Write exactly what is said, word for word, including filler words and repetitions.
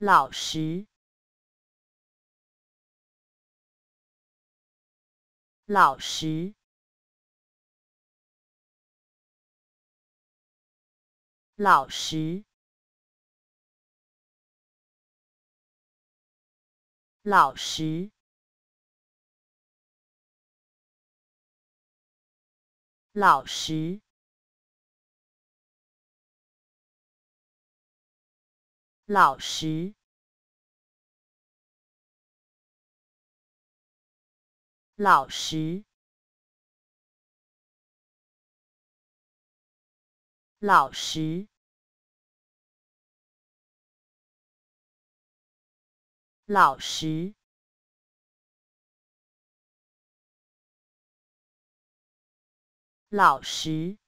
老实，老实，老实，老实，老实。 老实，老实，老实，老实，老实。